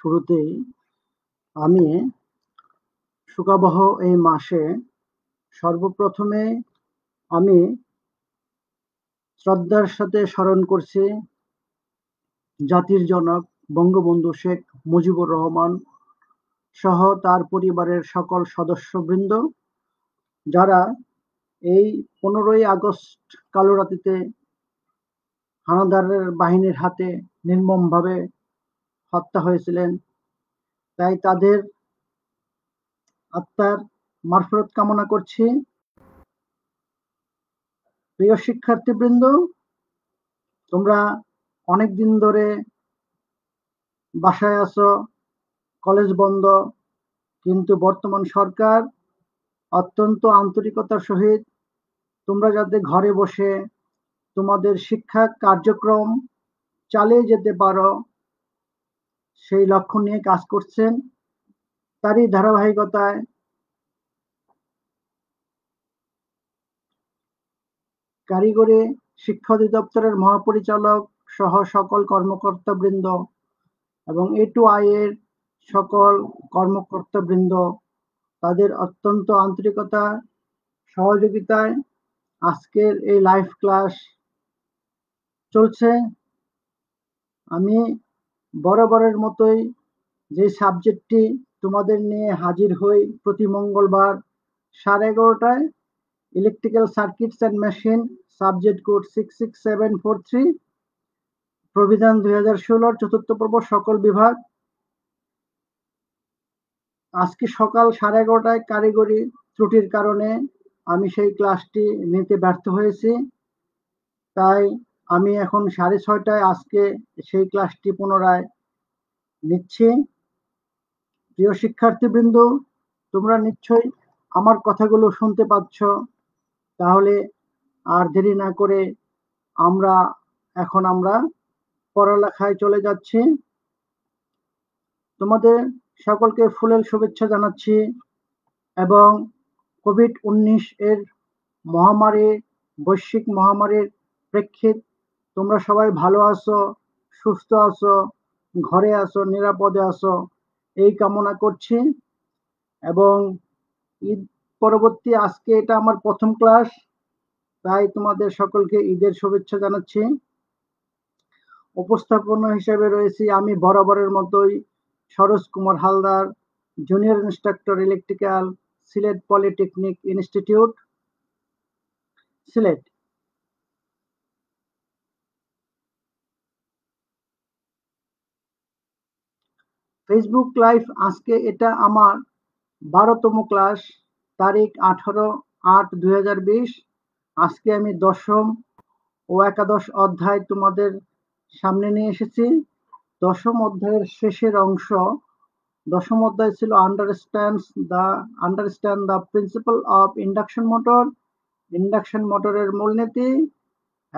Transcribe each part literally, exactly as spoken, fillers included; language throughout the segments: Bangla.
শুরুতেই আমি শোকাবহ এই মাসে সর্বপ্রথমে আমি শ্রদ্ধার সাথে স্মরণ করছি জাতির জনক বঙ্গবন্ধু শেখ মুজিবুর রহমান সহ তার পরিবারের সকল সদস্যবৃন্দ যারা এই পনেরোই আগস্ট কালো রাতিতে হানাদারের বাহিনীর হাতে নির্মমভাবে হত্যা হয়েছিলেন। তাই তাদের আত্মার মাগফিরাত কামনা করছি। প্রিয় শিক্ষার্থীবৃন্দ, তোমরা অনেক দিন ধরে বাসায় আছো, কলেজ বন্ধ, কিন্তু বর্তমান সরকার অত্যন্ত আন্তরিকতার সহিত তোমরা যাতে ঘরে বসে তোমাদের শিক্ষা কার্যক্রম চালিয়ে যেতে পারো সেই লক্ষ্য নিয়ে কাজ করছেন। তারই ধারাবাহিকতায় কারিগরি শিক্ষা অধিদপ্তরের মহাপরিচালক সহ সকল কর্মকর্তাবৃন্দ এবং এ টু আই এর সকল কর্মকর্তাবৃন্দ তাদের অত্যন্ত আন্তরিকতা সহযোগিতায় আজকের এই লাইভ ক্লাস চলছে। আমি বরাবরের মতোই যে সাবজেক্টটি তোমাদের নিয়ে হাজির হই প্রতি মঙ্গলবার সাড়ে এগারোটায়, electrical circuits and machine, subject code six six seven four three, প্রবিধান দুই হাজার ষোলোর চতুর্থ পর্ব, সকল বিভাগ। আজকে সকাল সাড়ে এগারোটায় কারিগরি ত্রুটির কারণে আমি সেই ক্লাসটি নিতে ব্যর্থ হয়েছি। তাই আমি এখন সাড়ে ছয়টায় আজকে সেই ক্লাসটি পুনরায় নিচ্ছি। প্রিয় শিক্ষার্থীবৃন্দ, তোমরা নিশ্চয়ই আমার কথাগুলো শুনতে পাচ্ছ। তাহলে আর দেরি না করে আমরা এখন আমরা পড়ালেখায় চলে যাচ্ছি। তোমাদের সকলকে ফুলেল শুভেচ্ছা জানাচ্ছি এবং কোভিড উনিশ এর মহামারী, বৈশ্বিক মহামারীর প্রেক্ষিত তোমরা সবাই ভালো আছো, সুস্থ আছো, ঘরে আছো, নিরাপদে আছো এই কামনা করছি। এবং ঈদ পরবর্তী আজকে এটা আমার প্রথম ক্লাস, তাই তোমাদের সকলকে ঈদের শুভেচ্ছা জানাচ্ছি। উপস্থাপনা হিসেবে রয়েছি আমি বরাবরের মতোই Saroj Kumar Haldar, junior instructor electrical, Sylhet polytechnic institute, Sylhet. Facebook live আজকে এটা আমার বারোতম ক্লাস, তারিখ আঠারো আট দুই হাজার বিশ। আজকে আমি দশম ও একাদশ অধ্যায় তোমাদের সামনে নিয়ে এসেছি। দশম অধ্যায়ের শেষের অংশ, দশম অধ্যায় ছিল understand the understand the principle of induction motor, induction মোটরের মূলনীতি,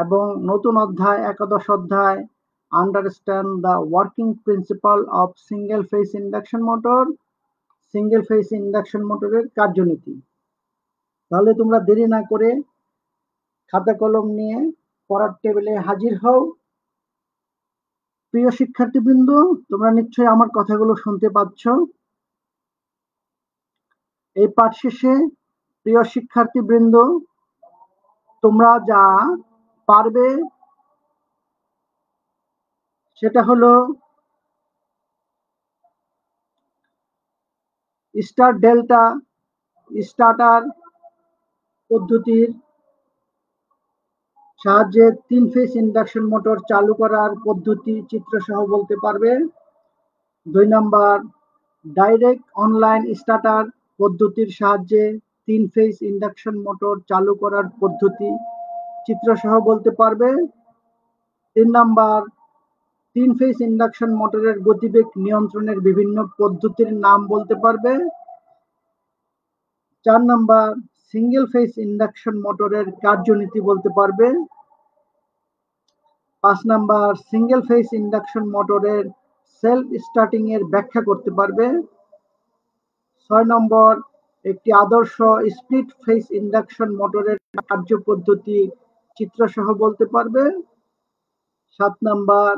এবং নতুন অধ্যায় একাদশ অধ্যায় understand the working principle of single phase induction motor, single phase induction মোটরের কার্যনীতি। তাহলে তোমরা দেরি না করে খাতা কলম নিয়ে পড়ার টেবিলে হাজির হও। প্রিয় শিক্ষার্থীবৃন্দ, তোমরা নিশ্চয়ই আমার কথাগুলো শুনতে পাচ্ছ। এই পাঠ শেষে প্রিয় শিক্ষার্থীবৃন্দ তোমরা যা পারবে সেটা হলো স্টার ডেল্টা স্টার্টার পদ্ধতির সাহায্যে তিন ফেজ ইন্ডাকশন মোটর চালু করার পদ্ধতি চিত্রসহ বলতে পারবে। দুই নাম্বার, ডাইরেক্ট অনলাইন স্টার্টার পদ্ধতির সাহায্যে তিন ফেজ ইন্ডাকশন মোটর চালু করার পদ্ধতি চিত্রসহ বলতে পারবে। তিন নাম্বার, তিন ফেজ ইন্ডাকশন মোটরের গতিবেগ নিয়ন্ত্রণের বিভিন্ন পদ্ধতির নাম বলতে পারবে। চার নাম্বার, সিঙ্গেল ফেজ ইন্ডাকশন মোটরের কার্যনীতি বলতে পারবে। পাঁচ নাম্বার, সিঙ্গেল ফেজ ইন্ডাকশন মোটরের সেলফ স্টার্টিং এর ব্যাখ্যা করতে পারবে। ছয় নম্বর, একটি আদর্শ স্প্লিট ফেজ ইন্ডাকশন মোটরের কার্য পদ্ধতি চিত্রসহ বলতে পারবে। সাত নাম্বার,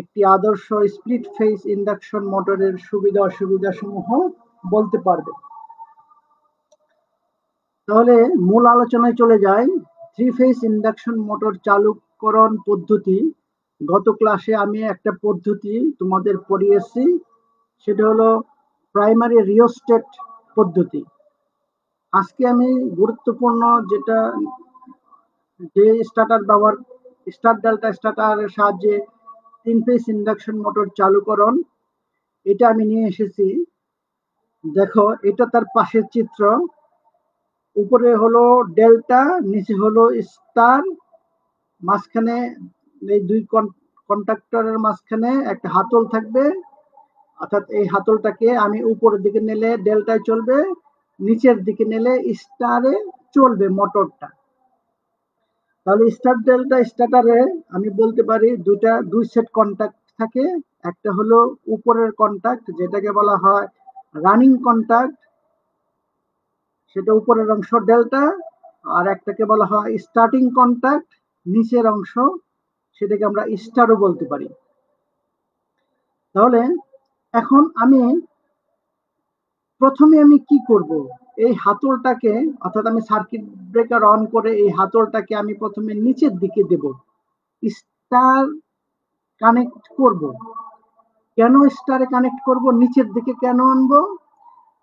একটি আদর্শ স্প্লিট ফেজ ইন্ডাকশন মোটরের সুবিধা অসুবিধা সমূহ বলতে পারবে। তাহলে মূল আলোচনায় চলে যাই। থ্রি ফেজ ইন্ডাকশন মোটর চালুকরণ পদ্ধতি, গত ক্লাসে আমি একটা পদ্ধতি তোমাদের পড়িয়েছি, সেটা হলো প্রাইমারি রিওস্টেট পদ্ধতি। আজকে আমি গুরুত্বপূর্ণ যেটা যে স্টার্টার ব্যবহার স্টার্ট ডেল্টা স্টার্টারের সাহায্যে তিন ফেজ ইন্ডাকশন মোটর চালুকরণ, এটা আমি নিয়ে এসেছি। দেখো এটা তার পাশের চিত্র, উপরে হলো ডেল্টা, নিচে হলো স্টার, মাঝখানে এই দুই কন্ট্রাক্টরের মাঝখানে একটা হাতল থাকবে, অর্থাৎ এই হাতলটাকে আমি উপরের দিকে নিলে ডেল্টায় চলবে, নিচের দিকে নিলে স্টারে চলবে মোটরটা। তাহলে স্টার ডেল্টা স্টার্টারে আমি বলতে পারি দুইটা দুই সেট কন্ট্যাক্ট থাকে, একটা হলো উপরের কন্ট্যাক্ট যেটাকে বলা হয় রানিং কন্ট্যাক্ট, সেটা উপরের অংশ ডেল্টা, আর একটাকে বলা হয় স্টার্টিং কন্ট্যাক্ট নিচের অংশ, সেটাকে আমরা স্টারও বলতে পারি। তাহলে এখন আমি প্রথমে আমি কি করব, এই হাতলটাকে অর্থাৎ আমি সার্কিট ব্রেকার অন করে এই হাতলটাকে আমি প্রথমে নিচের দিকে দেব, স্টার কানেক্ট করব। কেন স্টারে কানেক্ট করব, নিচের দিকে কেন আনবো,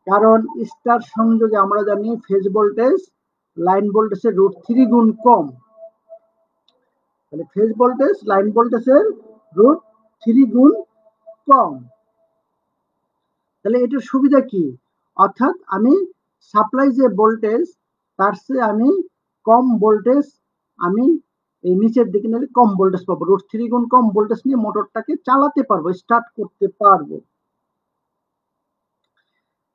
কারণ স্টার সংযোগে আমরা জানি ফেজ ভোল্টেজ লাইন ভোল্টেজের রুট থ্রি গুণ কম। তাহলে ফেজ ভোল্টেজ লাইন ভোল্টেজের রুট থ্রি গুণ কম। তাহলে এটার সুবিধা কি, অর্থাৎ আমি সাপ্লাই যে ভোল্টেজ তার চেয়ে আমি কম ভোল্টেজ আমি এই নিচের দিকে নিলে কম ভোল্টেজ পাবো, রুট থ্রি গুণ কম ভোল্টেজ নিয়ে মোটরটাকে চালাতে পারবো, স্টার্ট করতে পারবো।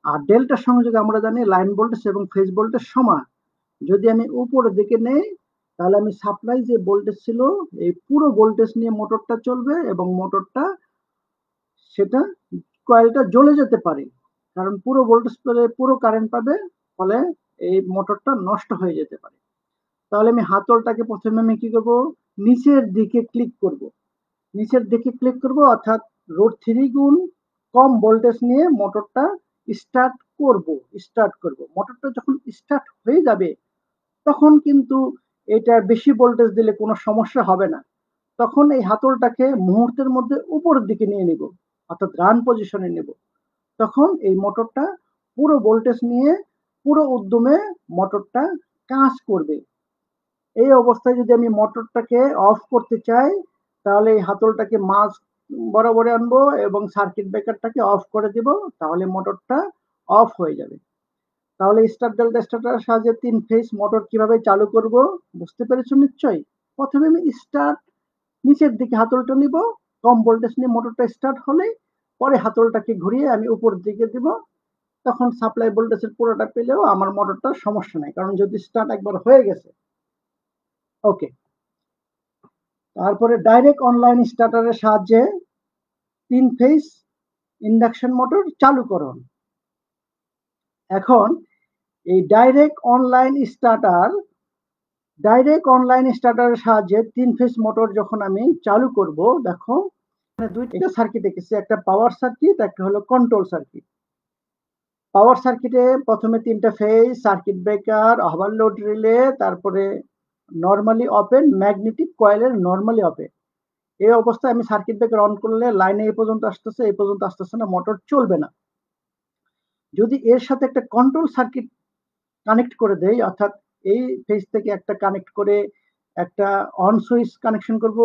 আর ডেল্টা সংযোগে আমরা জানি লাইন ভোল্টেজ এবং ফেজ ভোল্টেজ সমান, যদি আমি উপরের দিকে নেই তাহলে আমি সাপ্লাই যে ভোল্টেজ ছিল এই পুরো ভোল্টেজ নিয়ে মোটরটা চলবে, এবং মোটরটা সেটা কয়েলটা জ্বলে যেতে পারে, কারণ পুরো ভোল্টেজ পেলে পুরো কারেন্ট পাবে, ফলে এই মোটরটা নষ্ট হয়ে যেতে পারে। তাহলে আমি হাতলটাকে প্রথমে আমি কি করবো, নিচের দিকে ক্লিক করব, নিচের দিকে ক্লিক করব অর্থাৎ রুট থ্রি গুণ কম ভোল্টেজ নিয়ে মোটরটা স্টার্ট করব স্টার্ট করব মোটরটা যখন স্টার্ট হয়ে যাবে তখন কিন্তু এটা বেশি ভোল্টেজ দিলে কোনো সমস্যা হবে না, তখন এই হাতলটাকে মুহূর্তের মধ্যে উপরের দিকে নিয়ে নেব অর্থাৎ রান পজিশনে নেব, তখন এই মোটরটা পুরো ভোল্টেজ নিয়ে পুরো উদ্যমে মোটরটা কাজ করবে। এই অবস্থায় যদি আমি মোটরটাকে অফ করতে চাই তাহলে এই হাতলটাকে মাঝ বরাবরে আনবো এবং সার্কিট ব্রেকারটাকে অফ করে দিব, তাহলে মোটরটা অফ হয়ে যাবে। তাহলে স্টার ডেল্টা স্টার্টারের সাহায্যে তিন ফেজ মোটর কিভাবে চালু করব বুঝতে পেরেছো নিশ্চয়ই। প্রথমে আমি স্টার্ট নিচের দিকে হাতলটা নিব, কম ভোল্টেজ নিয়ে মোটরটা স্টার্ট হলে পরে হাতলটাকে ঘুরিয়ে আমি উপর দিকে দিব, তখন সাপ্লাই ভোল্টেজের পুরোটা পেলেও আমার মোটরটা সমস্যা নাই, কারণ যদি স্টার্ট একবার হয়ে গেছে। ওকে, তারপরে ডাইরেক্ট অনলাইন স্টার্টারের সাহায্যে তিন ফেজ ইন্ডাকশন মোটর চালুকরণ। এখন এই direct online starter direct online স্টার্টারের সাহায্যে তিন ফেজ মোটর যখন আমি চালু করব, দেখো দুইটা সার্কিট এঁকেছি, একটা পাওয়ার সার্কিট একটা হলো কন্ট্রোল সার্কিট। পাওয়ার সার্কিটে প্রথমে তিনটা phase circuit breaker, overload relay, তারপরে নর্মালি ওপেন ম্যাগনেটিক কয়েলের নর্মালি ওপেন। এই অবস্থায় আমি সার্কিট ব্রেকার অন করলে লাইনে এই পর্যন্ত আসতেছে এই পর্যন্ত আসতেছে না, মোটর চলবে না। যদি এর সাথে একটা কন্ট্রোল সার্কিট কানেক্ট করে দেই, অর্থাৎ এই ফেজ থেকে একটা কানেক্ট করে একটা অন সুইচ কানেকশন করব,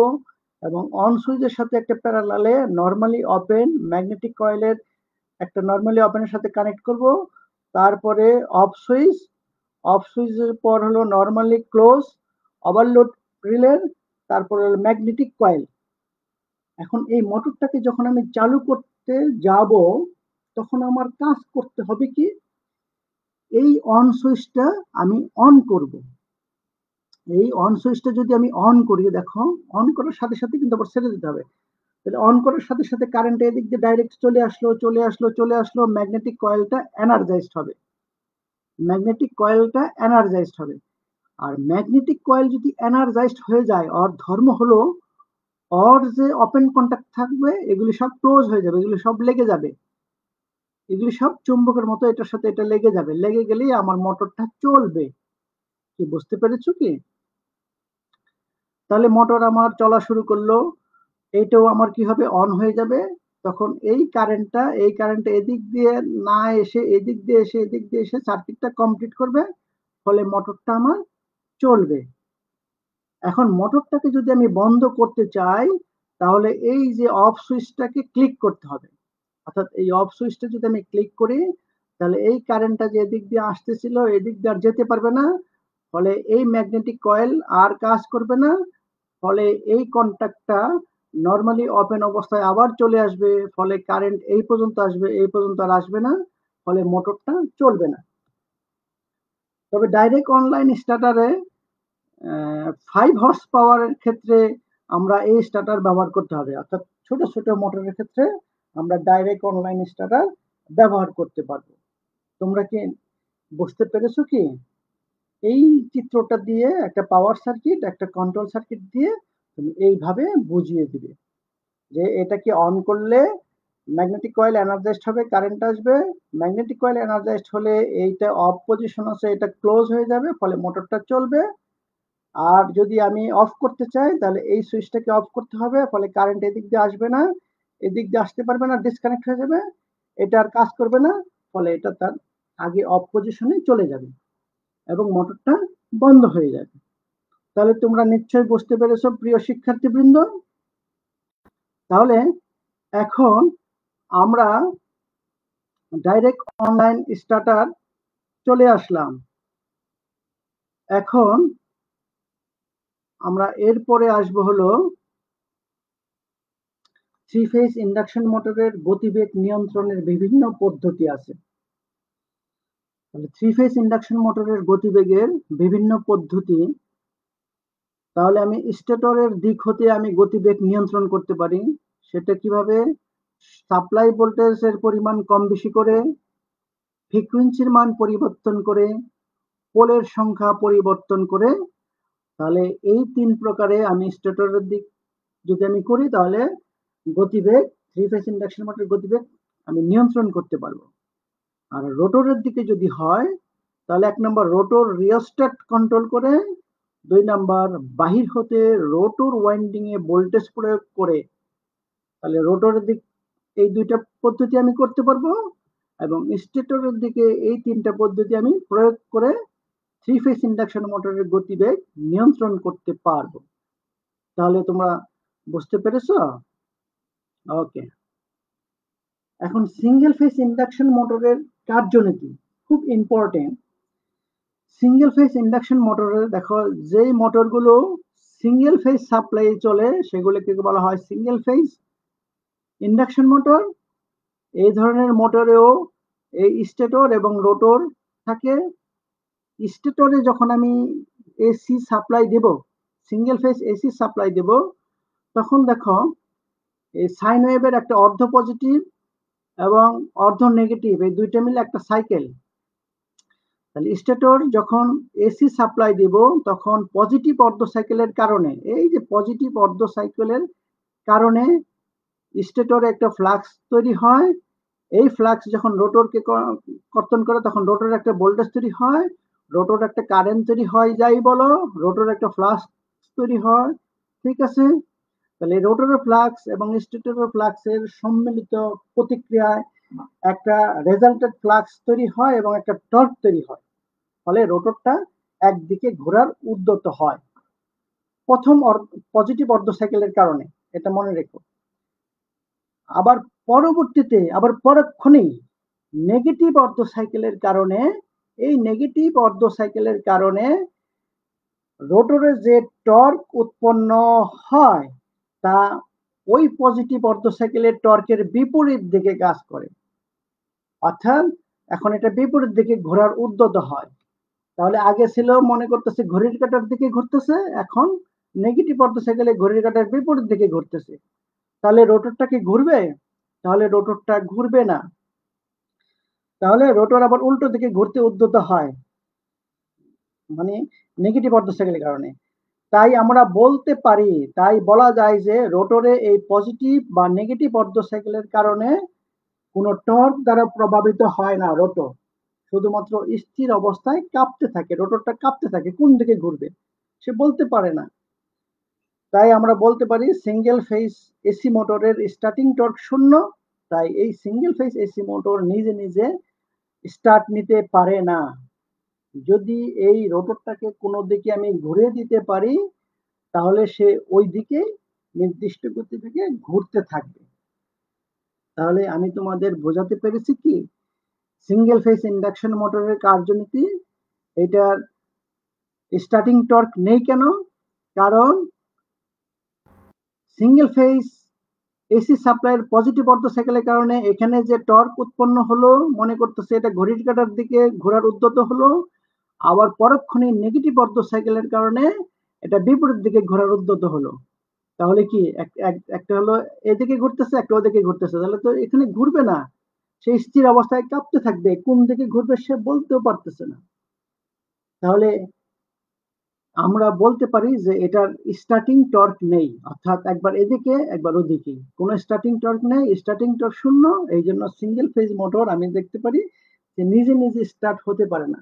এবং অন সুইচের সাথে একটা প্যারালালে নর্মালি ওপেন ম্যাগনেটিক কয়েলের একটা নর্মালি ওপেনের সাথে কানেক্ট করব, তারপরে অফ সুইচ, অফ সুইচের পর হলো নর্মালি ক্লোজ, ওভারলোড রিলের, তারপরে হলো ম্যাগনেটিক কয়েল। এখন এই মোটরটাকে যখন আমি চালু করতে যাব তখন আমার কাজ করতে হবে কি, এই অন সুইচটা আমি অন করব। এই অন সুইচটা যদি আমি অন করি, দেখো অন করার সাথে সাথে কিন্তু আবার ছেড়ে দিতে হবে, তাহলে অন করার সাথে সাথে কারেন্ট এদিক দিয়ে ডাইরেক্ট চলে আসলো চলে আসলো চলে আসলো ম্যাগনেটিক কয়েলটা এনার্জাইজড হবে ম্যাগনেটিক কয়েলটা এনার্জাইজড হবে আর ম্যাগনেটিক কয়েল যদি এনার্জাইজড হয়ে যায়, ওর ধর্ম হলো और যে ওপেন কন্টাক্ট থাকবে এগুলি সব ক্লোজ হয়ে যাবে, এগুলি সব লেগে যাবে, এগুলি সব চুম্বকের মতো এটার সাথে এটা লেগে যাবে, লেগে গেলেই আমার মোটরটা চলবে। কি বুঝতে পেরেছো কি? তাহলে মোটর আমার চলা শুরু করলো, এইটাও আমার কি হবে, অন হয়ে যাবে। তখন এই কারেন্টটা এই কারেন্ট এদিক দিয়ে না এসে এদিক দিয়ে এসে এদিক দিয়ে এসে সার্কিটটা কমপ্লিট করবে, ফলে মোটরটা আমার চলবে। এখন মোটরটাকে যদি আমি বন্ধ করতে চাই তাহলে এই যে অফ সুইচটাকে ক্লিক করতে হবে, অর্থাৎ এই অফ সুইচটা যদি আমি ক্লিক করি তাহলে এই কারেন্টটা যে এদিক দিয়ে আসতেছিল এদিক দিয়ে আর যেতে পারবে না, ফলে এই ম্যাগনেটিক কয়েল আর কাজ করবে না, ফলে এই কন্টাক্টটা নর্মালি ওপেন অবস্থায় আবার চলে আসবে, ফলে কারেন্ট এই পর্যন্ত আসবে, এই পর্যন্ত আর আসবে না, ফলে মোটরটা চলবে না। তবে ডাইরেক্ট অনলাইন স্টার্টারে ফাইভ হর্স পাওয়ারের ক্ষেত্রে আমরা এই স্টার্টার ব্যবহার করতে হবে, অর্থাৎ ছোট ছোট মোটরের ক্ষেত্রে আমরা ডাইরেক্ট অনলাইন স্টার্টার ব্যবহার করতে পারবো। তোমরা কি বুঝতে পেরেছো কি? এই চিত্রটা দিয়ে একটা পাওয়ার সার্কিট একটা কন্ট্রোল সার্কিট দিয়ে তুমি এইভাবে বুঝিয়ে দিবে যে এটাকে অন করলে ম্যাগনেটিক কয়েল এনার্জাইজড হবে, কারেন্ট আসবে, ম্যাগনেটিক কয়েল এনার্জাইজড হলে এইটা অফ পজিশন আছে, এটা ক্লোজ হয়ে যাবে, ফলে মোটরটা চলবে। আর যদি আমি অফ করতে চাই তাহলে এই সুইচটাকে অফ করতে হবে, ফলে কারেন্ট এদিক দিয়ে আসবে না, এদিক দিয়ে আসতে পারবে না, ডিসকানেক্ট হয়ে যাবে, এটা আর কাজ করবে না, ফলে এটা তার আগে অফ পজিশনে চলে যাবে এবং মোটরটা বন্ধ হয়ে যাবে। তাহলে তোমরা নিশ্চয়ই বুঝতে পেরেছো প্রিয় শিক্ষার্থীবৃন্দ। তাহলে এখন আমরা ডাইরেক্ট অনলাইন স্টার্টার চলে আসলাম। এখন আমরা এরপরে আসবো হলো থ্রি ফেজ ইন্ডাকশন মোটরের গতিবেগ নিয়ন্ত্রণের বিভিন্ন পদ্ধতি আছে। তাহলে থ্রি ফেজ ইন্ডাকশন মোটরের গতিবেগের বিভিন্ন পদ্ধতি, তাহলে আমি স্টেটরের দিক হতে আমি গতিবেগ নিয়ন্ত্রণ করতে পারি, সেটা কিভাবে? সাপ্লাই ভোল্টেজের পরিমাণ কম বেশি করে, ফ্রিকোয়েন্সির মান পরিবর্তন করে, পোলের সংখ্যা পরিবর্তন করে। তাহলে এই তিন প্রকারে আমি স্টেটরের দিক যদি আমি করি তাহলে গতিবেগ থ্রি ফেজ ইন্ডাকশন মোটরের গতিবেগ আমি নিয়ন্ত্রণ করতে পারবো। আর রোটরের দিকে যদি হয় তাহলে এক নম্বর রোটর রিওস্ট্যাট কন্ট্রোল করে, দুই নাম্বার বাহির হতে রোটর ওয়াইন্ডিং এ ভোল্টেজ প্রয়োগ করে। তাহলে রোটরের দিক এই দুইটা পদ্ধতি আমি করতে পারবো এবং স্টেটরের দিকে এই তিনটা পদ্ধতি আমি প্রয়োগ করে থ্রি ফেজ ইন্ডাকশন মোটরের গতিবেগ নিয়ন্ত্রণ করতে পারবো। তাহলে তোমরা বুঝতে পেরেছো? ওকে, এখন সিঙ্গেল ফেজ ইন্ডাকশন মোটরের কার্যনীতি খুব ইম্পর্টেন্ট। সিঙ্গেল ফেজ ইন্ডাকশন মোটরে দেখো যেই মোটরগুলো সিঙ্গেল ফেজ সাপ্লাই চলে সেগুলোকে বলা হয় সিঙ্গেল ফেজ ইন্ডাকশন মোটর। এই ধরনের মোটরেও এই স্টেটর এবং রোটর থাকে। স্টেটরে যখন আমি এসি সাপ্লাই দেব, সিঙ্গেল ফেজ এসি সাপ্লাই দেব, তখন দেখো এই সাইন ওয়েভের একটা অর্ধ পজিটিভ এবং অর্ধ নেগেটিভ এই দুইটা মিলে একটা সাইকেল। তাহলে স্টেটর যখন এসি সাপ্লাই দেব তখন পজিটিভ অর্ধ সাইকেলের কারণে, এই যে পজিটিভ অর্ধ সাইকেলের কারণে স্টেটরে একটা ফ্লাক্স তৈরি হয়, এই ফ্লাক্স যখন রোটরকে কর্তন করে তখন রোটরের একটা ভোল্টেজ তৈরি হয়, রোটর একটা কারেন্ট তৈরি হয়, যাই বলো রোটর একটা ফ্লাক্স তৈরি হয়, ঠিক আছে। তাহলে রোটরের ফ্লাক্স এবং স্টেটরের ফ্লাক্সের সম্মিলিত প্রতিক্রিয়ায় একটা রেজাল্টেড ফ্লাক্স তৈরি হয় এবং একটা টর্ক তৈরি হয়, ফলে রোটরটা একদিকে ঘোরার উদ্যত হয় প্রথম পজিটিভ অর্ধ সাইকেলের কারণে, এটা মনে রেখো। আবার পরবর্তীতে আবার পরক্ষণেই নেগেটিভ অর্ধ সাইকেলের কারণে, এই নেগেটিভ অর্ধ সাইকেলের কারণে রোটরে যে টর্ক উৎপন্ন হয় তা ওই পজিটিভ অর্ধ সাইকেলের টর্কের বিপরীত দিকে কাজ করে, অর্থাৎ এখন এটা বিপরীত দিকে ঘোরার উদ্যত হয়। তাহলে আগে ছিল মনে করতেছে ঘড়ির কাঁটার দিকে ঘুরতেছে, এখন নেগেটিভ অর্ধ সাইকেলে ঘড়ির কাঁটার বিপরীত দিকে ঘুরতেছে। তাহলে রোটরটা কি ঘুরবে? তাহলে রোটরটা ঘুরবে না, তাহলে রোটর আবার উল্টো দিকে ঘুরতে উদ্যত হয়, মানে নেগেটিভ অর্ধ সাইকেলের কারণে। তাই আমরা বলতে পারি, তাই বলা যায় যে রোটরে এই পজিটিভ বা নেগেটিভ অর্ধ সাইকেলের কারণে কোনো টর্ক দ্বারা প্রভাবিত হয় না। রোটর শুধুমাত্র স্থির অবস্থায় কাঁপতে থাকে, রোটরটা কাঁপতে থাকে, কোন দিকে ঘুরবে সে বলতে পারে না। তাই আমরা বলতে পারি সিঙ্গেল ফেজ এসি মোটরের স্টার্টিং টর্ক শূন্য, তাই এই সিঙ্গেল ফেজ এসি মোটর নিজে নিজে স্টার্ট নিতে পারে না। যদি এই রোটরটাকে কোনো দিকে আমি ঘুরে দিতে পারি তাহলে সে ওই দিকে নির্দিষ্ট গতিবেগে ঘুরতে থাকবে। তাহলে আমি তোমাদের বোঝাতে পেরেছি কি সিঙ্গেল ফেজ ইন্ডাকশন মোটরের কার্যনীতি। এটার স্টার্টিং টর্ক নেই কেন? কারণ সিঙ্গেল ফেজ এসি সাপ্লাইয়ের পজিটিভ অর্ধ সাইকেলের কারণে এখানে যে টর্ক উৎপন্ন হলো, মনে করতেছে এটা ঘড়ির কাঁটার দিকে ঘোরার উদ্যত হলো, আবার পরক্ষণে নেগেটিভ অর্ধ সাইকেলের কারণে এটা বিপরীত দিকে ঘোরার উদ্যত হলো। তাহলে কি একটা হলো এদিকে ঘুরতেছে, একটা ওদিকে ঘুরতেছে, তাহলে তো এখানে ঘুরবে না, সে স্থির অবস্থায় কাঁপতে থাকবে, কোন দিকে ঘুরবে সে বলতেও পারতেছে না। তাহলে আমরা বলতে পারি যে এটার স্টার্টিং টর্ক নেই, অর্থাৎ একবার এদিকে একবার ওদিকে, কোনো স্টার্টিং টর্ক নেই, স্টার্টিং টর্ক শূন্য। এই জন্য সিঙ্গেল ফেজ মোটর আমি দেখতে পারি যে নিজে নিজে স্টার্ট হতে পারে না।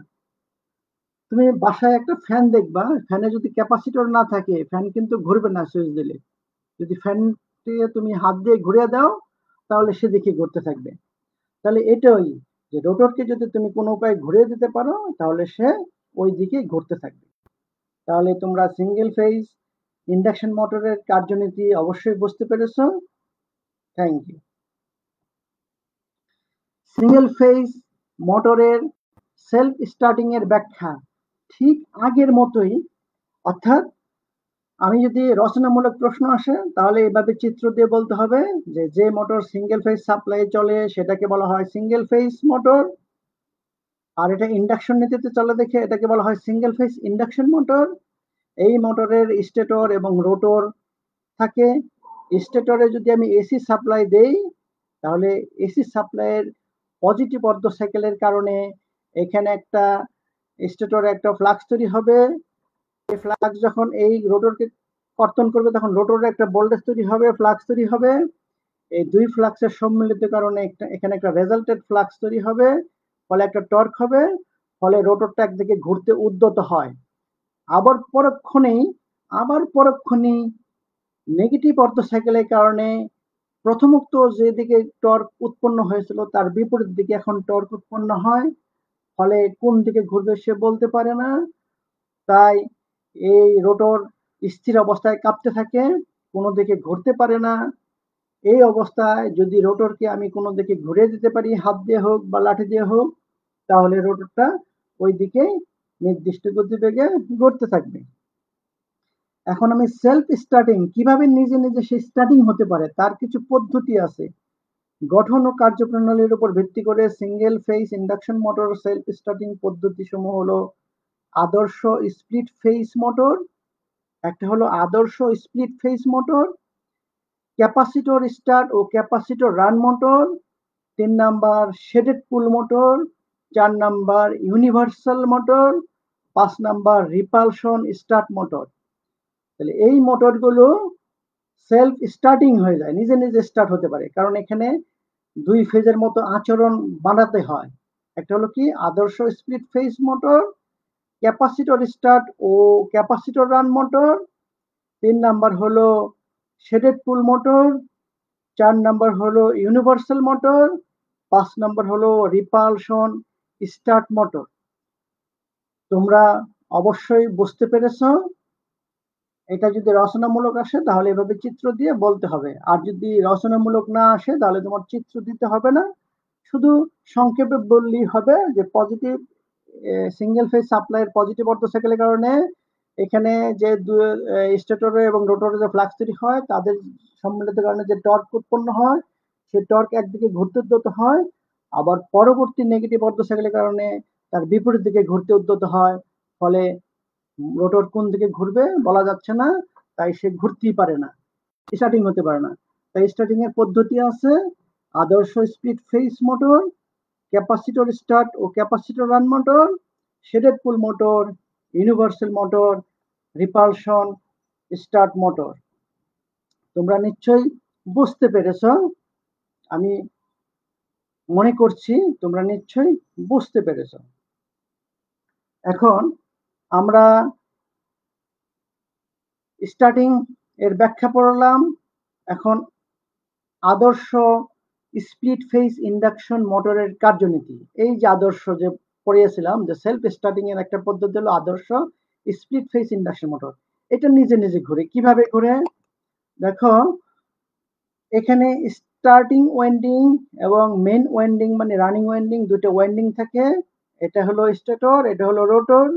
তুমি বাসায় একটা ফ্যান দেখবা, ফ্যানে যদি ক্যাপাসিটর না থাকে ফ্যান কিন্তু ঘুরবে না, সুইচ দিলে যদি ফ্যানটি তুমি হাত দিয়ে ঘুরিয়ে দাও তাহলে সেদিকে ঘুরতে থাকবে। তাহলে এটাই যে রোটরকে যদি তুমি কোনো উপায়ে ঘুরিয়ে দিতে পারো তাহলে সে ওই দিকে ঘুরতে থাকবে। তাহলে তোমরা সিঙ্গেল ফেজ ইন্ডাকশন মোটরের কার্যনীতি অবশ্যই বুঝতে পেরেছো। Thank you. সিঙ্গেল ফেজ মোটরের সেলফ স্টার্টিং এর ব্যাখ্যা ঠিক আগের মতোই, অর্থাৎ আমি যদি রচনামূলক প্রশ্ন আসে তাহলে এভাবে চিত্র দিয়ে বলতে হবে যে যে মোটর সিঙ্গেল ফেজ সাপ্লাই চলে সেটাকে বলা হয় সিঙ্গেল ফেজ মোটর, আর এটা ইন্ডাকশন নীতিতে চলে দেখে এটাকে বলা হয় সিঙ্গেল ফেজ ইন্ডাকশন মোটর। এই মোটরের স্টেটর এবং রোটর থাকে। স্টেটরে যদি আমি এসি সাপ্লাই দেই তাহলে এসি সাপ্লাইয়ের পজিটিভ অর্ধ সাইকেলের কারণে এখানে একটা স্টেটরে একটা ফ্লাক্স তৈরি হবে, এই ফ্লাক্স যখন এই রোটরকে কর্তন করবে তখন রোটরে একটা ভোল্টেজ তৈরি হবে, ফ্লাক্স তৈরি হবে। এই দুই ফ্লাক্সের সম্মিলিত কারণে একটা এখানে একটা রেজাল্টেড ফ্লাক্স তৈরি হবে, ফলে একটা টর্ক হবে, ফলে রোটরটা একদিকে ঘুরতে উদ্যত হয়। আবার পরক্ষণেই আবার পরক্ষণেই নেগেটিভ অর্ধ সাইকেলের কারণে প্রথমোক্ত যে দিকে টর্ক উৎপন্ন হয়েছিল তার বিপরীত দিকে এখন টর্ক উৎপন্ন হয়, ফলে কোন দিকে ঘুরবে সে বলতে পারে না। তাই এই রোটর স্থির অবস্থায় কাঁপতে থাকে, কোনো দিকে ঘুরতে পারে না। এই অবস্থায় যদি রোটরকে আমি কোনো দিকে ঘুরিয়ে দিতে পারি, হাত দিয়ে হোক বা লাঠি দিয়ে হোক, তাহলে রোটরটা ওই দিকে নির্দিষ্ট গতিবেগে ঘুরতে থাকবে। এখন আমি সেলফ স্টার্টিং, কিভাবে নিজে নিজে সে স্টার্টিং হতে পারে তার কিছু পদ্ধতি আছে। গঠন ও কার্যপ্রণালীর উপর ভিত্তি করে single phase induction motor self starting পদ্ধতি সমূহ হলো আদর্শ স্প্লিট ফেজ মোটর, একটা হলো আদর্শ split phase motor, capacitor start ও ক্যাপাসিটর রান মোটর, তিন নাম্বার শেডেড পুল মোটর, চার নাম্বার ইউনিভার্সাল মোটর, পাঁচ নাম্বার রিপালশন স্টার্ট মোটর। তাহলে এই মোটরগুলো সেলফ স্টার্টিং হয়ে যায়, নিজে নিজে স্টার্ট হতে পারে, কারণ এখানে দুই ফেজের মতো আচরণ বানাতে হয়। একটা হলো কি আদর্শ split phase motor, capacitor start ও ক্যাপাসিটর রান মোটর, তিন নাম্বার হলো শেডেড পুল মোটর, চার নাম্বার হলো ইউনিভার্সাল মোটর, পাঁচ নাম্বার হলো রিপালশন স্টার্ট মোটর। তোমরা অবশ্যই বুঝতে পেরেছো। এটা যদি রচনামূলক আসে তাহলে এভাবে চিত্র দিয়ে বলতে হবে, আর যদি রচনামূলক না আসে তাহলে তোমার চিত্র দিতে হবে না, শুধু সংক্ষেপে বললেই হবে যে পজিটিভ সিঙ্গেল ফেজ সাপ্লাইয়ের পজিটিভ অর্ধ সাইকেলের কারণে এখানে যে স্টেটরে এবং রোটরে যে ফ্লাক্স তৈরি হয় তাদের সম্মিলিত কারণে যে টর্ক উৎপন্ন হয় সে টর্ক একদিকে ঘুরতে উদ্যত হয়, আবার পরবর্তী নেগেটিভ অর্ধ সাইকেলের কারণে তার বিপরীত দিকে ঘুরতে উদ্যত হয়, ফলে রোটর কোন দিকে ঘুরবে বলা যাচ্ছে না, তাই সে ঘুরতেই পারে না, স্টার্টিং হতে পারে না। তাই স্টার্টিং এর পদ্ধতি আছে আদর্শ split phase motor, capacitor start ও capacitor run motor, shaded pole motor, universal motor, repulsion start motor तुम्हारा निश्चय बुझते पेरेछो आमी मने करछि तुम्हारा निश्चय बुझते पेरेछो। एखन आमरा स्टार्टिंग एर व्याख्या पढ़लाम। एखन आदर्श स्प्लिट फेज इंडक्शन मोटरेर कार्यनीति एई जे आदर्श जे पढ़िएछिलाम जे सेल्फ स्टार्टिंग एर एकटा पद्धति हलो आदर्श स्प्लिट फेज इंडक्शन मोटर। এটা নিজে নিজে ঘুরে কিভাবে ঘুরে দেখো এখানে স্টার্টিং ওয়েন্ডিং এবং মেইন ওয়েন্ডিং মানে রানিং ওয়েন্ডিং দুটো ওয়েন্ডিং থাকে। এটা হলো স্টেটর এটা হলো রোটর।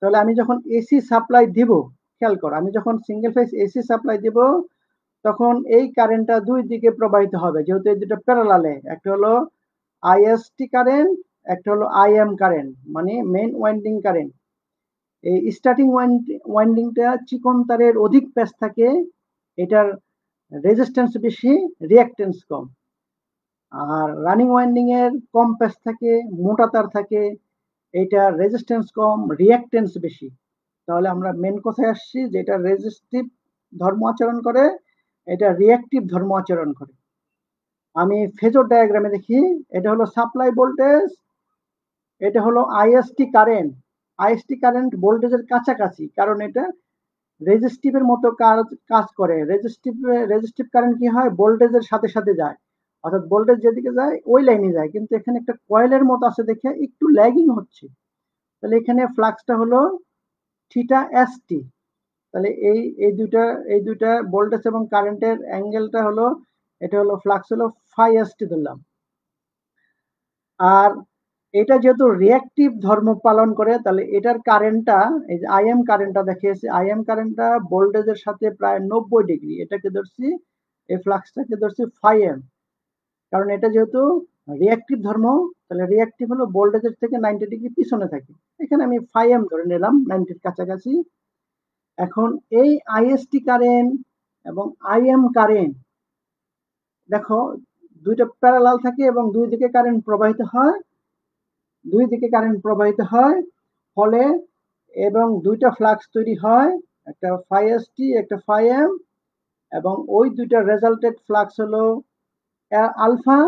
তাহলে আমি যখন এসি সাপ্লাই দেব খেয়াল কর আমি যখন সিঙ্গেল ফেজ এসি সাপ্লাই দেব তখন এই কারেন্টটা দুই দিকে প্রবাহিত হবে যেহেতু এই দুটো প্যারালালে একটা হলো আইএসটি কারেন্ট একটা হলো আইএম কারেন্ট মানে মেইন ওয়েন্ডিং কারেন্ট। এই স্টার্টিং ওয়াইন্ডিংটা চিকন তারের অধিক প্যাচ থাকে এটার রেজিস্ট্যান্স বেশি রিঅ্যাকট্যান্স কম আর রানিং ওয়াইন্ডিং এর কম প্যাচ থাকে মোটা তার থাকে এটার রেজিস্ট্যান্স কম রিঅ্যাকট্যান্স বেশি। তাহলে আমরা মেন কথায় আসছি যে এটা রেজিস্টিভ ধর্ম আচরণ করে এটা রিঅ্যাকটিভ ধর্ম আচরণ করে। আমি ফেজর ডায়াগ্রামে দেখি এটা হলো সাপ্লাই ভোল্টেজ এটা হলো আইএসটি কারেন্ট। আইএসটি কারেন্ট ভোল্টেজের কাছাকাছি কারণ এটা রেজিস্টিভের মতো কাজ করে। রেজিস্টিভ রেজিস্টিভ কারেন্ট কি হয় ভোল্টেজের সাথে সাথে যায় অর্থাৎ ভোল্টেজ যেদিকে যায় ওই লাইনে যায় কিন্তু এখানে একটা কয়েলের মতো আছে দেখে একটু ল্যাগিং হচ্ছে। তাহলে এখানে ফ্লাক্সটা হলো থিটা এসটি। তাহলে এই এই দুইটা এই দুইটা ভোল্টেজ এবং কারেন্টের অ্যাঙ্গেলটা হলো এটা হলো ফ্লাক্স হলো ফাই এসটি ধরলাম। আর এটা যেহেতু রিঅ্যাকটিভ ধর্ম পালন করে তাহলে এটার কারেন্টটা এই যে আইএম কারেন্টটা দেখিয়েছি আইএম কারেন্টটা ভোল্টেজের সাথে প্রায় নব্বই ডিগ্রি এটাকে ধরছি এই ফ্লাক্সটাকে ধরছি ফাইএম কারণ এটা যেহেতু রিঅ্যাকটিভ ধর্ম তাহলে রিঅ্যাকটিভ হলো ভোল্টেজের থেকে নাইনটি ডিগ্রি পিছনে থাকে। এখানে আমি ফাইএম ধরে নিলাম নাইনটির কাছাকাছি। এখন এই আইএসটি কারেন্ট এবং আইএম কারেন্ট দেখো দুইটা প্যারালাল থাকে এবং দুই দিকে কারেন্ট প্রবাহিত হয় দুই দিকে কারেন্ট প্রবাহিত হয় ফলে এবং দুইটা ফ্লাক্স তৈরি হয় একটা ফাই এসটি একটা ফাই এম এবং ওই দুইটা রেজাল্টেড ফ্লাক্স হলো আলফা।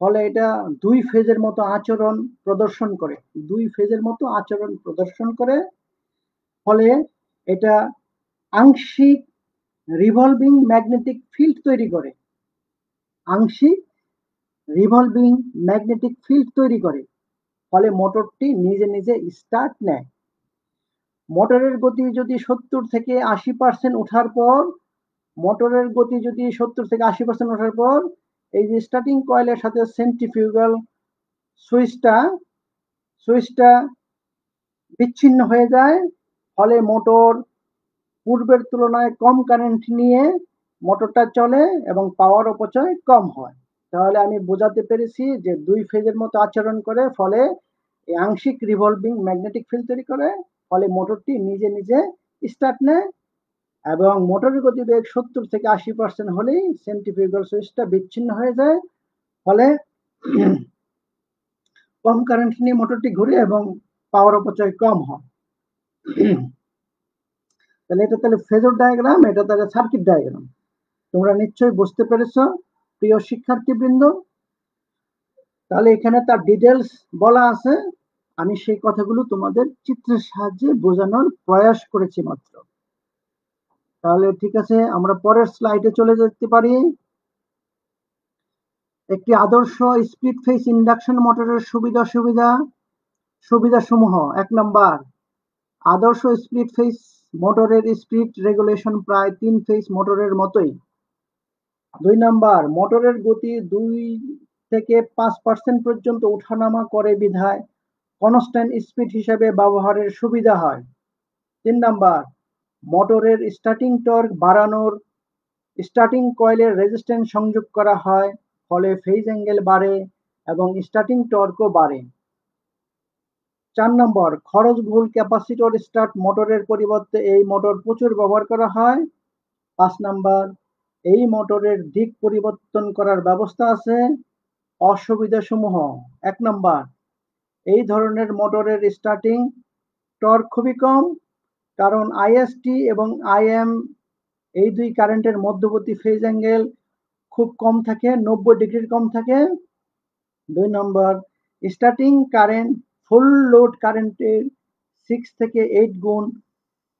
ফলে এটা দুই ফেজের মতো আচরণ প্রদর্শন করে দুই ফেজের মতো আচরণ প্রদর্শন করে ফলে এটা আংশিক রিভলভিং ম্যাগনেটিক ফিল্ড তৈরি করে আংশিক রিভলভিং ম্যাগনেটিক ফিল্ড তৈরি করে ফলে মোটরটি নিজে নিজে স্টার্ট নেয়। মোটরের গতি যদি সত্তর থেকে আশি পার্সেন্ট ওঠার পর মোটরের গতি যদি সত্তর থেকে আশি পার্সেন্ট ওঠার পর এই যে স্টার্টিং কয়েলের সাথে সেন্ট্রিফিউগাল সুইচটা সুইচটা বিচ্ছিন্ন হয়ে যায় ফলে মোটর পূর্বের তুলনায় কম কারেন্ট নিয়ে মোটরটা চলে এবং পাওয়ার অপচয় কম হয়। তাহলে আমি বোঝাতে পেরেছি যে দুই ফেজের মতো আচরণ করে ফলে আংশিক রিভলভিং ম্যাগনেটিক ফিল্ড তৈরি করে ফলে মোটরটি নিজে নিজে স্টার্ট নেয় এবং মোটরের গতিবেগ সত্তর থেকে আশি পার্সেন্ট হলেই সেন্ট্রিফিউগাল সুইচটা বিচ্ছিন্ন হয়ে যায় ফলে কম কারেন্ট নিয়ে মোটরটি ঘুরে এবং পাওয়ার অপচয় কম হয়। তাহলে এটা তাহলে ফেজর ডায়াগ্রাম এটা তাহলে সার্কিট ডায়াগ্রাম তোমরা নিশ্চয়ই বুঝতে পেরেছো প্রিয় শিক্ষার্থীবৃন্দ। তাহলে এখানে তার ডিটেলস বলা আছে আমি সেই কথাগুলো তোমাদের চিত্রের সাহায্যে বোঝানোর প্রয়াস করেছি মাত্র। তাহলে ঠিক আছে আমরা পরের স্লাইডে চলে যেতে পারি। একটি আদর্শ স্প্লিট ফেজ ইন্ডাকশন মোটরের সুবিধা সুবিধা সুবিধাসমূহ। এক নম্বর আদর্শ স্প্লিট ফেজ মোটরের স্পিড রেগুলেশন প্রায় তিন ফেজ মোটরের মতোই। দুই নাম্বার মোটরের গতি দুই থেকে পাঁচ পার্সেন্ট পর্যন্ত ওঠানামা করে বিধায় কনস্ট্যান্ট স্পিড হিসাবে ব্যবহারের সুবিধা হয়। তিন নাম্বার মোটরের স্টার্টিং টর্ক বাড়ানোর স্টার্টিং কয়েলের রেজিস্ট্যান্স সংযোগ করা হয় ফলে ফেজ অ্যাঙ্গেল বাড়ে এবং স্টার্টিং টর্কও বাড়ে। চার নম্বর খরচবহুল ক্যাপাসিটর স্টার্ট মোটরের পরিবর্তে এই মোটর প্রচুর ব্যবহার করা হয়। পাঁচ নাম্বার এই মোটরের দিক পরিবর্তন করার ব্যবস্থা আছে। অসুবিধাসমূহ এক নম্বর এই ধরনের মোটরের স্টার্টিং টর্ক খুবই কম कारण आईएसटी एवं आईएम এই দুই কারেন্টের মধ্যবর্তী ফেজ অ্যাঙ্গেল খুব কম থাকে, নব্বই ডিগ্রির কম থাকে। দুই নম্বর, স্টার্টিং কারেন্ট ফুল লোড কারেন্টের সিক্স থেকে এইট গুণ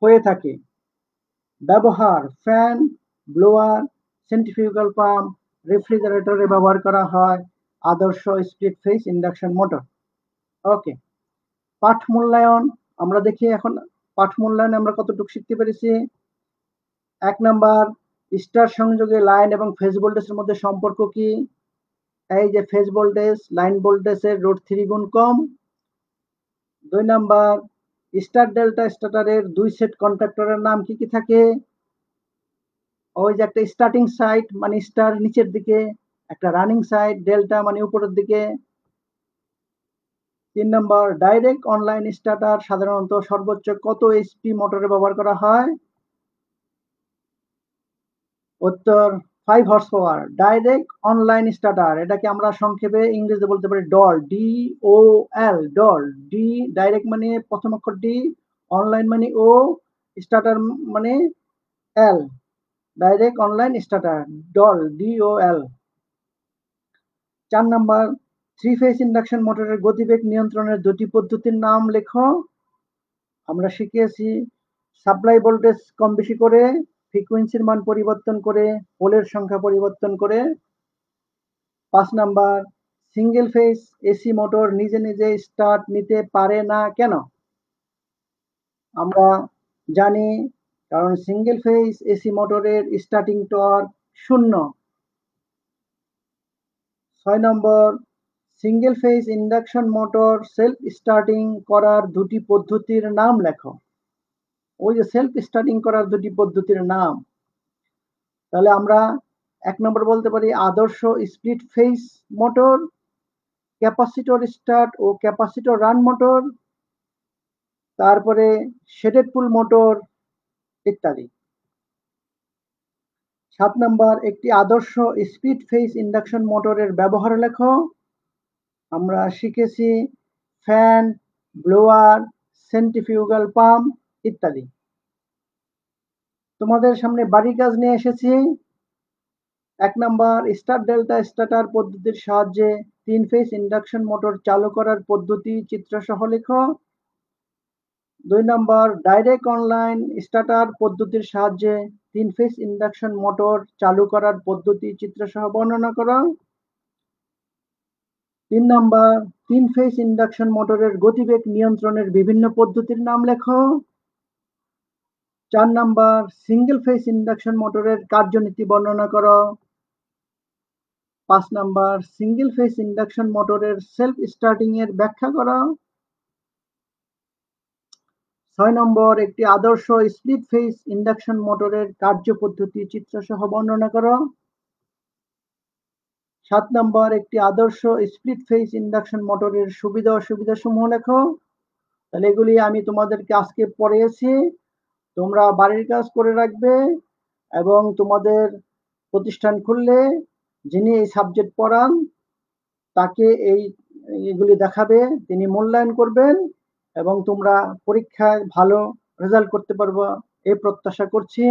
হয়ে থাকে। ব্যবহার ফ্যান, ব্লোয়ার, সেন্ট্রিফিউগাল পাম্প, রেফ্রিজারেটরে ব্যবহার করা হয় আদর্শ split phase induction motor. Okay, পাঠ মূল্যায়ন আমরা দেখি। এখন পাঠ মূল্যায়নে আমরা কতটুকু শিখতে পেরেছি? এক নাম্বার, স্টার সংযোগে লাইন এবং ফেজ ভোল্টেজের মধ্যে সম্পর্ক কি? এই যে ফেজ ভোল্টেজ লাইন ভোল্টেজের রুট থ্রি গুণ কম। দুই নাম্বার, স্টার ডেল্টা স্টার্টারের দুই সেট কন্ট্রাক্টরের নাম কি কি থাকে? ওই যে একটা স্টার্টিং সাইট মানে স্টার নিচের দিকে, একটা রানিং সাইট ডেল্টা মানে উপরের দিকে। তিন নম্বর, ডাইরেক্ট অনলাইন স্টার্টার সাধারণত সর্বোচ্চ কত এইচপি মোটরে ব্যবহার করা হয়? উত্তর five horse power. Direct online starter এটাকে আমরা সংক্ষেপে ইংরেজিতে বলতে পারি DOL, D O L, DOL. D direct মানে প্রথম অক্ষর ডি, অনলাইন মানে ও, স্টার্টার মানে L. Direct online starter DOL, D O L. চার নম্বর, থ্রি ফেজ ইন্ডাকশন মোটরের গতিবেগ নিয়ন্ত্রণের দুটি পদ্ধতির নাম লেখো। আমরা শিখেছি সাপ্লাই ভোল্টেজ কম বেশি করে, ফ্রিকোয়েন্সির মান পরিবর্তন করে, পোলের সংখ্যা পরিবর্তন করে। পাঁচ number, single phase AC motor নিজে নিজে স্টার্ট নিতে পারে না কেন? আমরা জানি কারণ সিঙ্গেল ফেজ এসি মোটরের স্টার্টিং টর্ক শূন্য। ছয় নম্বর, single phase induction motor self starting করার দুটি পদ্ধতির নাম লেখো। ওই যে সেলফ স্টার্টিং করার দুটি পদ্ধতির নাম, তাহলে আমরা এক নম্বর বলতে পারি আদর্শ split phase motor, capacitor start ও ক্যাপাসিটর রান মোটর, তারপরে শেডেড পুল মোটর ইত্যাদি। সাত নম্বর, একটি আদর্শ স্প্লিট ফেজ ইন্ডাকশন মোটরের ব্যবহার লেখো। আমরা শিখেছি ফ্যান, ব্লোয়ার, সেন্ট্রিফিউগাল পাম্প ইত্যাদি। তোমাদের সামনে বাড়ির কাজ নিয়ে এসেছি। এক নাম্বার, স্টার ডেল্টা স্টার্টার পদ্ধতির সাহায্যে তিন ফেজ ইন্ডাকশন মোটর চালু করার পদ্ধতি চিত্রসহ লেখো। দুই নাম্বার, ডাইরেক্ট অনলাইন স্টার্টার পদ্ধতির সাহায্যে তিন ফেজ ইন্ডাকশন মোটর চালু করার পদ্ধতি চিত্রসহ বর্ণনা করো। তিন নম্বর, তিন ফেজ ইন্ডাকশন মোটরের গতিবেগ নিয়ন্ত্রণের বিভিন্ন পদ্ধতির নাম লেখো। চার নম্বর, সিঙ্গেল ফেজ ইন্ডাকশন মোটরের কার্যনীতি বর্ণনা করো। পাঁচ নম্বর, সিঙ্গেল ফেজ ইন্ডাকশন মোটরের সেলফ স্টার্টিং এর ব্যাখ্যা করো। ছয় নম্বর, একটি আদর্শ স্প্লিট ফেজ ইন্ডাকশন মোটরের কার্য পদ্ধতি চিত্রসহ বর্ণনা করো। সাত নম্বর, একটি আদর্শ স্প্লিট ফেজ ইন্ডাকশন মোটরের সুবিধা অসুবিধা সমূহ লেখো। তাহলে এগুলি আমি তোমাদেরকে আজকে পড়িয়েছি। তোমরা বাড়ির কাজ করে রাখবে এবং তোমাদের প্রতিষ্ঠান খুললে যিনি এই সাবজেক্ট পড়ান তাকে এই এগুলি দেখাবে, তিনি মূল্যায়ন করবেন এবং তোমরা পরীক্ষায় ভালো রেজাল্ট করতে পারবে এই প্রত্যাশা করছি।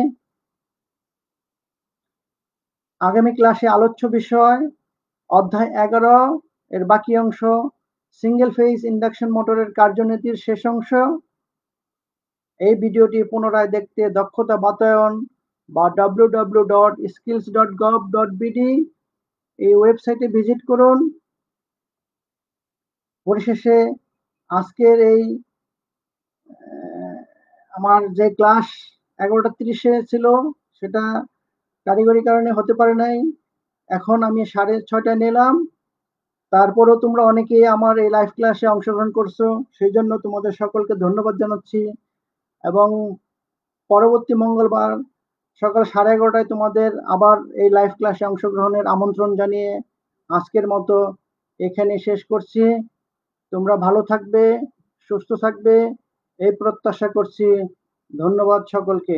আগামী ক্লাসে আলোচ্য বিষয় অধ্যায় এগারো এর বাকি অংশ, সিঙ্গেল ফেজ ইন্ডাকশন মোটরের কার্যনীতির শেষ অংশ। এই ভিডিওটি পুনরায় দেখতে দক্ষতা বাতায়ন বা W W W dot skills dot gov dot BD এই ওয়েবসাইটে ভিজিট করুন। পরিশেষে আজকের এই আমার যে ক্লাস এগারোটা তিরিশে ছিল সেটা কারিগরি কারণে হতে পারে নাই, এখন আমি সাড়ে ছয়টায় নিলাম। তারপরেও তোমরা অনেকে আমার এই লাইভ ক্লাসে অংশগ্রহণ করছো, সেই জন্য তোমাদের সকলকে ধন্যবাদ জানাচ্ছি। এবং পরবর্তী মঙ্গলবার সকাল সাড়ে এগারোটায় তোমাদের আবার এই লাইভ ক্লাসে অংশগ্রহণের আমন্ত্রণ জানিয়ে আজকের মতো এখানে শেষ করছি। তোমরা ভালো থাকবে, সুস্থ থাকবে এই প্রত্যাশা করছি। ধন্যবাদ সকলকে।